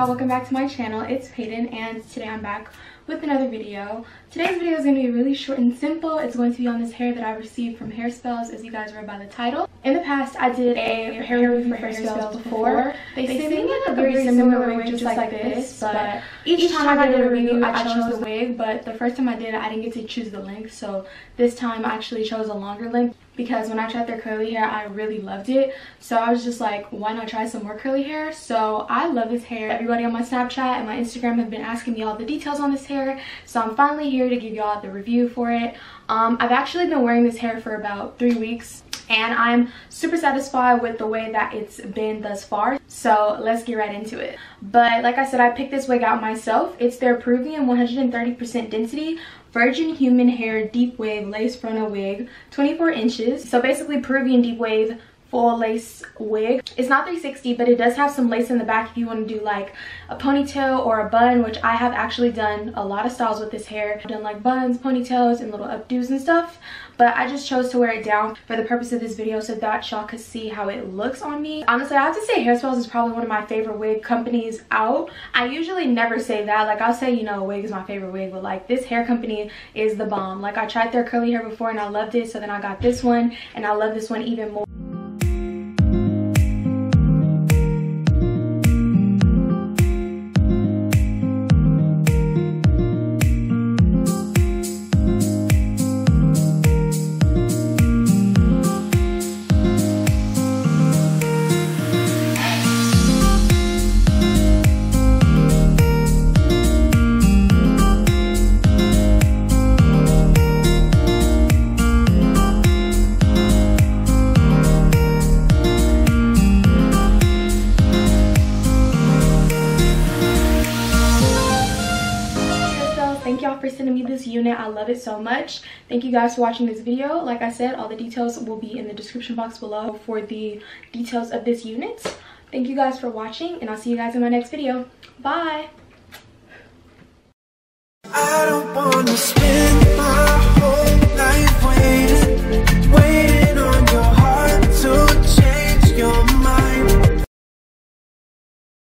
y'all, welcome back to my channel. It's Payton and today I'm back with another video. Today's video is going to be really short and simple. It's going to be on this hair that I received from HairSpells, as you guys read by the title. In the past, I did a hair review for HairSpells before. They seem like a very similar wig just like this, but each time I did a review, I chose the wig, but the first time I did it, I didn't get to choose the length, so this time I actually chose a longer length because when I tried their curly hair, I really loved it. So I was just like, why not try some more curly hair? So I love this hair. Everybody on my Snapchat and my Instagram have been asking me all the details on this hair, so I'm finally here to give y'all the review for it. I've actually been wearing this hair for about 3 weeks and I'm super satisfied with the way that it's been thus far, so let's get right into it. But like I said, I picked this wig out myself. It's their Peruvian 130% density virgin human hair deep wave lace frontal wig, 24 inches. So basically Peruvian deep wave full lace wig. It's not 360, but it does have some lace in the back if you want to do like a ponytail or a bun, which I have actually done a lot of styles with this hair. I've done like buns, ponytails, and little updos and stuff, but I just chose to wear it down for the purpose of this video so that y'all could see how it looks on me. Honestly, I have to say HairSpells is probably one of my favorite wig companies out. I usually never say that. Like, I'll say, you know, a wig is my favorite wig, but like this hair company is the bomb. Like, I tried their curly hair before and I loved it, so then I got this one and I love this one even more. Thank y'all for sending me this unit. I love it so much. Thank you guys for watching this video. Like I said, all the details will be in the description box below for the details of this unit. Thank you guys for watching and I'll see you guys in my next video. Bye. I don't wanna spend